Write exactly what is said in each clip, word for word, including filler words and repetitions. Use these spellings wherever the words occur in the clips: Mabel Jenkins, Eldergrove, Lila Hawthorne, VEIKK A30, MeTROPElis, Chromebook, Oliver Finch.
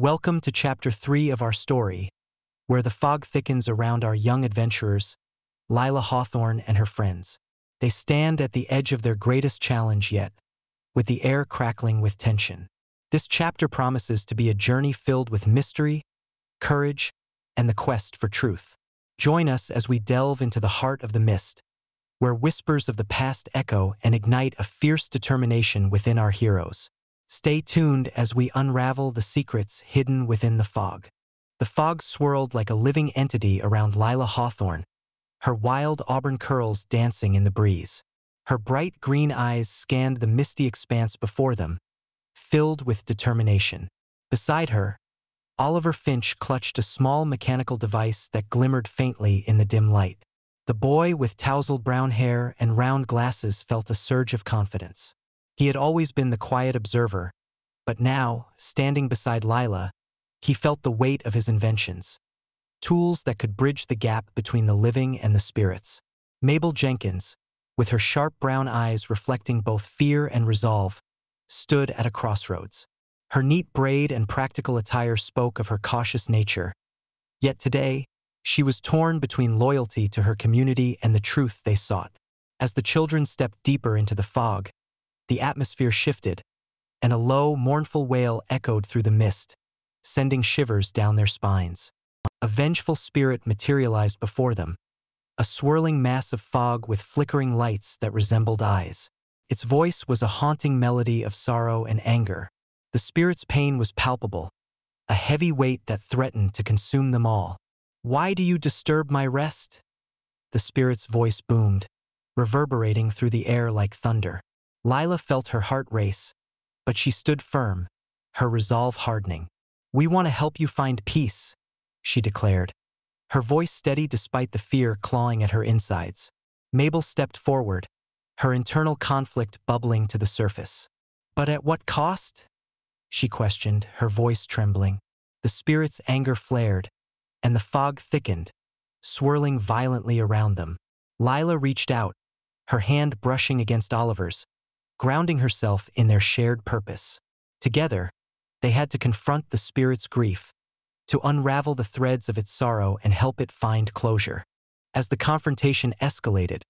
Welcome to Chapter three of our story, where the fog thickens around our young adventurers, Lila Hawthorne and her friends. They stand at the edge of their greatest challenge yet, with the air crackling with tension. This chapter promises to be a journey filled with mystery, courage, and the quest for truth. Join us as we delve into the heart of the mist, where whispers of the past echo and ignite a fierce determination within our heroes. Stay tuned as we unravel the secrets hidden within the fog. The fog swirled like a living entity around Lila Hawthorne, her wild auburn curls dancing in the breeze. Her bright green eyes scanned the misty expanse before them, filled with determination. Beside her, Oliver Finch clutched a small mechanical device that glimmered faintly in the dim light. The boy with tousled brown hair and round glasses felt a surge of confidence. He had always been the quiet observer, but now, standing beside Lila, he felt the weight of his inventions, tools that could bridge the gap between the living and the spirits. Mabel Jenkins, with her sharp brown eyes reflecting both fear and resolve, stood at a crossroads. Her neat braid and practical attire spoke of her cautious nature, yet today, she was torn between loyalty to her community and the truth they sought. As the children stepped deeper into the fog, the atmosphere shifted, and a low, mournful wail echoed through the mist, sending shivers down their spines. A vengeful spirit materialized before them, a swirling mass of fog with flickering lights that resembled eyes. Its voice was a haunting melody of sorrow and anger. The spirit's pain was palpable, a heavy weight that threatened to consume them all. "Why do you disturb my rest?" the spirit's voice boomed, reverberating through the air like thunder. Lila felt her heart race, but she stood firm, her resolve hardening. "We want to help you find peace," she declared, her voice steady despite the fear clawing at her insides. Mabel stepped forward, her internal conflict bubbling to the surface. "But at what cost?" she questioned, her voice trembling. The spirit's anger flared, and the fog thickened, swirling violently around them. Lila reached out, her hand brushing against Oliver's, grounding herself in their shared purpose. Together, they had to confront the spirit's grief, to unravel the threads of its sorrow and help it find closure. As the confrontation escalated,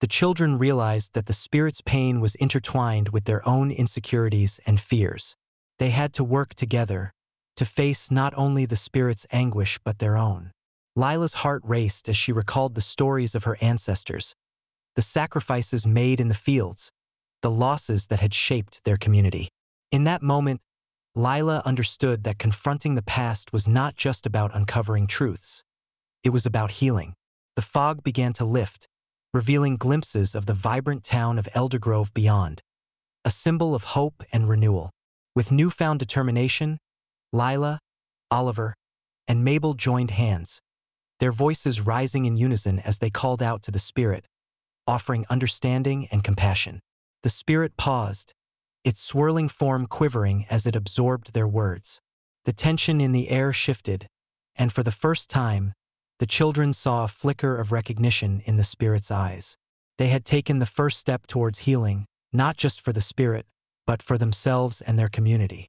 the children realized that the spirit's pain was intertwined with their own insecurities and fears. They had to work together, to face not only the spirit's anguish but their own. Lila's heart raced as she recalled the stories of her ancestors, the sacrifices made in the fields, the losses that had shaped their community. In that moment, Lila understood that confronting the past was not just about uncovering truths. It was about healing. The fog began to lift, revealing glimpses of the vibrant town of Eldergrove beyond, a symbol of hope and renewal. With newfound determination, Lila, Oliver, and Mabel joined hands, their voices rising in unison as they called out to the spirit, offering understanding and compassion. The spirit paused, its swirling form quivering as it absorbed their words. The tension in the air shifted, and for the first time, the children saw a flicker of recognition in the spirit's eyes. They had taken the first step towards healing, not just for the spirit, but for themselves and their community.